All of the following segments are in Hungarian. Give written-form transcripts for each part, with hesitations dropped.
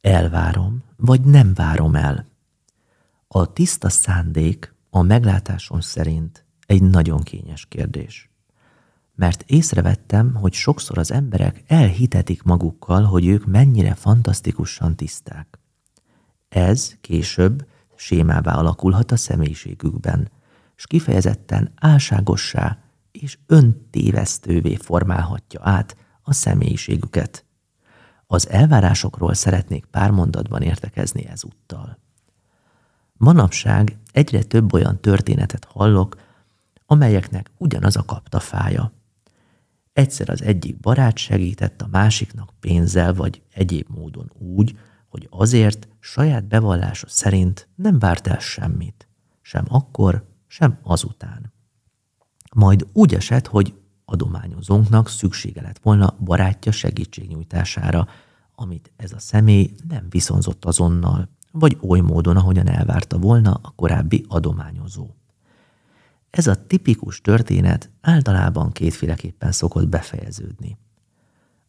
elvárom, vagy nem várom el. A tiszta szándék a meglátásom szerint egy nagyon kényes kérdés. Mert észrevettem, hogy sokszor az emberek elhitetik magukkal, hogy ők mennyire fantasztikusan tiszták. Ez később sémává alakulhat a személyiségükben, s kifejezetten álságossá és öntévesztővé formálhatja át a személyiségüket. Az elvárásokról szeretnék pár mondatban értekezni ezúttal. Manapság egyre több olyan történetet hallok, amelyeknek ugyanaz a kaptafája. Egyszer az egyik barát segített a másiknak pénzzel vagy egyéb módon úgy, hogy azért saját bevallása szerint nem várt el semmit, sem akkor, sem azután. Majd úgy esett, hogy adományozónknak szüksége lett volna barátja segítségnyújtására, amit ez a személy nem viszonzott azonnal, vagy oly módon, ahogyan elvárta volna a korábbi adományozó. Ez a tipikus történet általában kétféleképpen szokott befejeződni.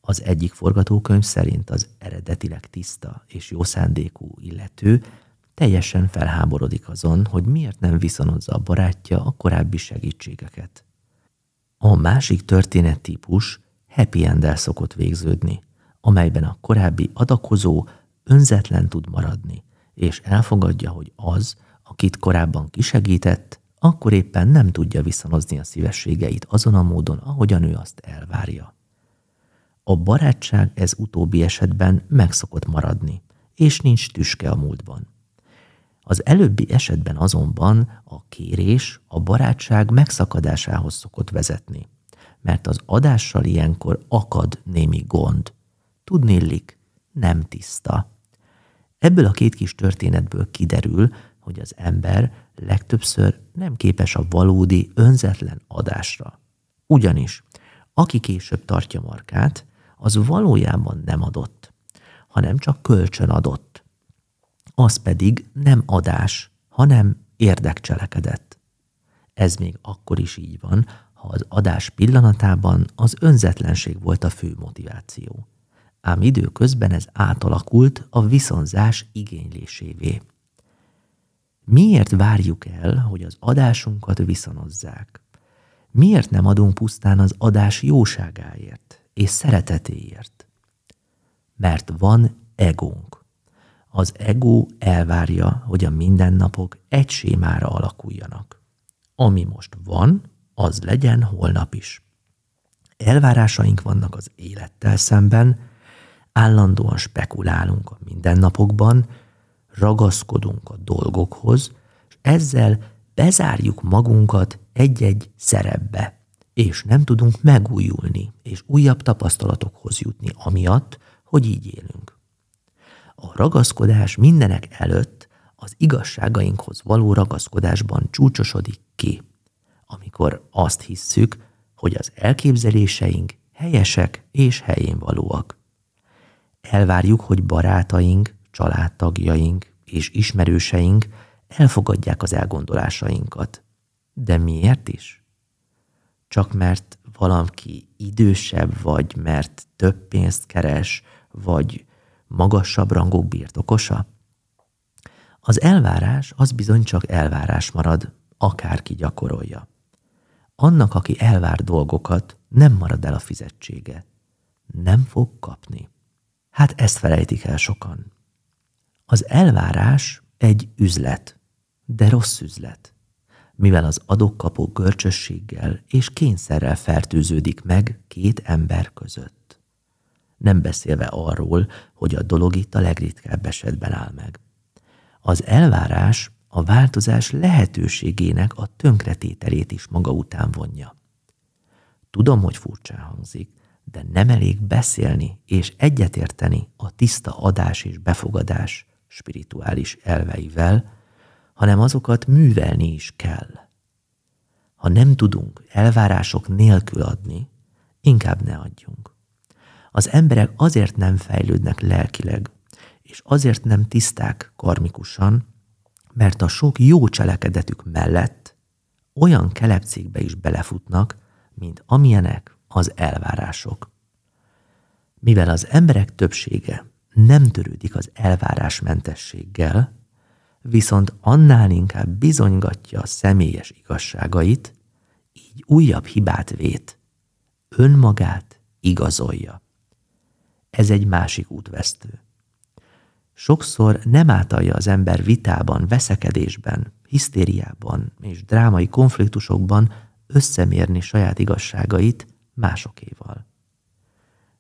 Az egyik forgatókönyv szerint az eredetileg tiszta és jó szándékú illető teljesen felháborodik azon, hogy miért nem viszonozza a barátja a korábbi segítségeket. A másik történettípus happy end-el szokott végződni, amelyben a korábbi adakozó önzetlen tud maradni, és elfogadja, hogy az, akit korábban kisegített, akkor éppen nem tudja visszanozni a szívességeit azon a módon, ahogyan ő azt elvárja. A barátság ez utóbbi esetben meg szokott maradni, és nincs tüske a múltban. Az előbbi esetben azonban a kérés a barátság megszakadásához szokott vezetni, mert az adással ilyenkor akad némi gond. Tudnillik, nem tiszta. Ebből a két kis történetből kiderül, hogy az ember legtöbbször nem képes a valódi, önzetlen adásra. Ugyanis, aki később tartja markát, az valójában nem adott, hanem csak kölcsön adott. Az pedig nem adás, hanem érdekcselekedet. Ez még akkor is így van, ha az adás pillanatában az önzetlenség volt a fő motiváció. Ám időközben ez átalakult a viszonzás igénylésévé. Miért várjuk el, hogy az adásunkat viszonozzák? Miért nem adunk pusztán az adás jóságáért és szeretetéért? Mert van egónk. Az ego elvárja, hogy a mindennapok egy sémára alakuljanak. Ami most van, az legyen holnap is. Elvárásaink vannak az élettel szemben, állandóan spekulálunk a mindennapokban, ragaszkodunk a dolgokhoz, és ezzel bezárjuk magunkat egy-egy szerepbe, és nem tudunk megújulni, és újabb tapasztalatokhoz jutni amiatt, hogy így élünk. A ragaszkodás mindenek előtt az igazságainkhoz való ragaszkodásban csúcsosodik ki, amikor azt hisszük, hogy az elképzeléseink helyesek és helyén valóak. Elvárjuk, hogy barátaink, családtagjaink és ismerőseink elfogadják az elgondolásainkat. De miért is? Csak mert valaki idősebb vagy, mert több pénzt keres, vagy magasabb rangok birtokosa? Az elvárás az bizony csak elvárás marad, akárki gyakorolja. Annak, aki elvár dolgokat, nem marad el a fizetsége. Nem fog kapni. Hát ezt felejtik el sokan. Az elvárás egy üzlet, de rossz üzlet, mivel az adok-kapó görcsösséggel és kényszerrel fertőződik meg két ember között. Nem beszélve arról, hogy a dolog itt a legritkább esetben áll meg. Az elvárás a változás lehetőségének a tönkretételét is maga után vonja. Tudom, hogy furcsán hangzik, de nem elég beszélni és egyetérteni a tiszta adás és befogadás spirituális elveivel, hanem azokat művelni is kell. Ha nem tudunk elvárások nélkül adni, inkább ne adjunk. Az emberek azért nem fejlődnek lelkileg, és azért nem tiszták karmikusan, mert a sok jó cselekedetük mellett olyan kelepcékbe is belefutnak, mint amilyenek az elvárások. Mivel az emberek többsége nem törődik az elvárásmentességgel, viszont annál inkább bizonygatja a személyes igazságait, így újabb hibát vét, önmagát igazolja. Ez egy másik útvesztő. Sokszor nem átalja az ember vitában, veszekedésben, hisztériában és drámai konfliktusokban összemérni saját igazságait másokéval.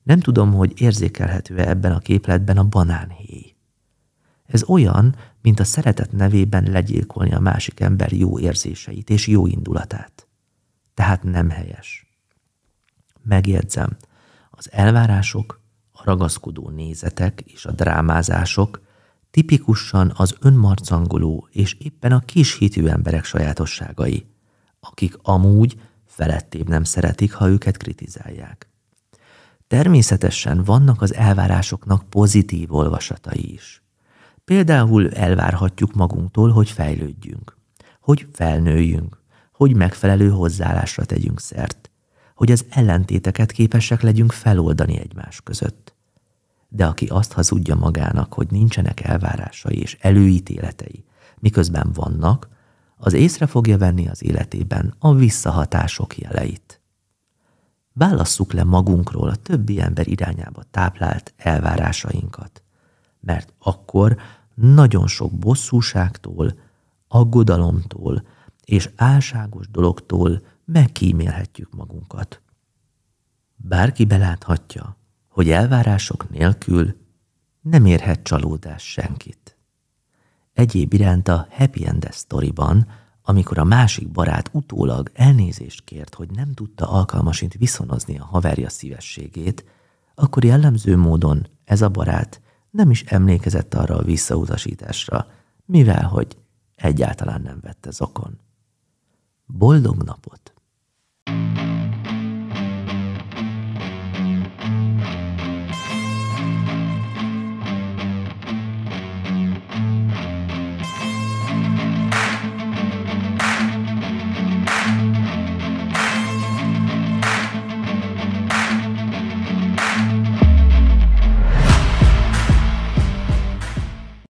Nem tudom, hogy érzékelhető-e ebben a képletben a banánhéj. Ez olyan, mint a szeretet nevében legyilkolni a másik ember jó érzéseit és jó indulatát. Tehát nem helyes. Megjegyzem, az elvárások, a ragaszkodó nézetek és a drámázások tipikusan az önmarcangoló és éppen a kis hitű emberek sajátosságai, akik amúgy felettébb nem szeretik, ha őket kritizálják. Természetesen vannak az elvárásoknak pozitív olvasatai is. Például elvárhatjuk magunktól, hogy fejlődjünk, hogy felnőjünk, hogy megfelelő hozzáállásra tegyünk szert, hogy az ellentéteket képesek legyünk feloldani egymás között. De aki azt hazudja magának, hogy nincsenek elvárásai és előítéletei, miközben vannak, az észre fogja venni az életében a visszahatások jeleit. Válasszuk le magunkról a többi ember irányába táplált elvárásainkat, mert akkor nagyon sok bosszúságtól, aggodalomtól és álságos dologtól megkímélhetjük magunkat. Bárki beláthatja, hogy elvárások nélkül nem érhet csalódás senkit. Egyéb iránt a Happy End Storyban, amikor a másik barát utólag elnézést kért, hogy nem tudta alkalmasint viszonozni a haverja szívességét, akkor jellemző módon ez a barát nem is emlékezett arra a visszautasításra, mivel hogy egyáltalán nem vette zokon. Boldog napot!